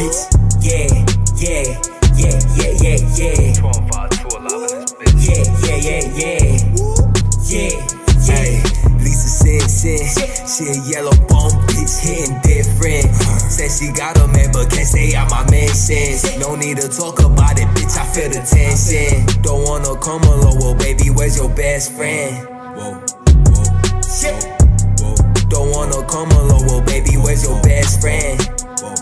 bitch. Yeah. 12-5, 2-11, this bitch. Yeah. Lisa Simpson, she a yellow bone bitch, hitting different. Said she got a man, but can't stay out my mentions. No need to talk about it, bitch, I feel the tension. Don't wanna come alone, well, baby, where's your best friend? Whoa. Don't wanna come alone, well, baby, where's your best friend? Whoa.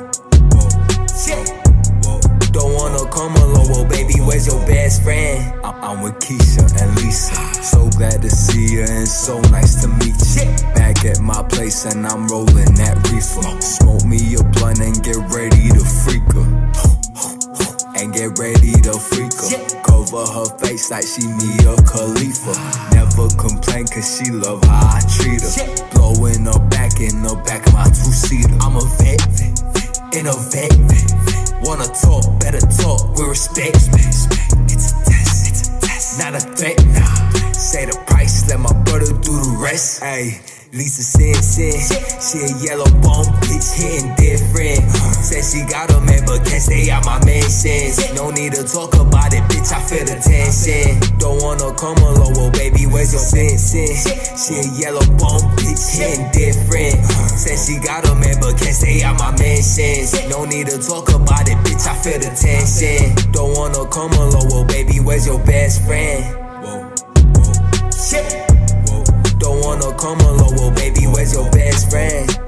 Don't wanna come alone, well, baby, where's your best friend? I'm with Keisha and Lisa, so glad to see you and so nice to meet you. Back at my place and I'm rolling that reefer. Smoke me a blunt and get ready to freak her. And get ready to freak her. Cover her face like she Mia Khalifa. Never complain cause she love how I treat her. Blowing her back in the back of my two-seater. I'm a vet, innovate. Wanna talk, better talk, we respect. Not a threat, nah. Say the price, let my brother do the rest. Ayy, Lisa Simpson, she a yellow bone bitch, hitting different. Said she got a man, but can't stay out my mentions. No need to talk about it, bitch, I feel the tension. Don't wanna come alone, well, baby, where's your Simpson? She a yellow bone bitch, hitting different. Said she got a man, but can't stay out my mentions. No need to talk about it, bitch, I feel the tension. Don't wanna come alone, well, baby, where's your best friend? Whoa. Don't wanna come alone, well, baby, where's your best friend?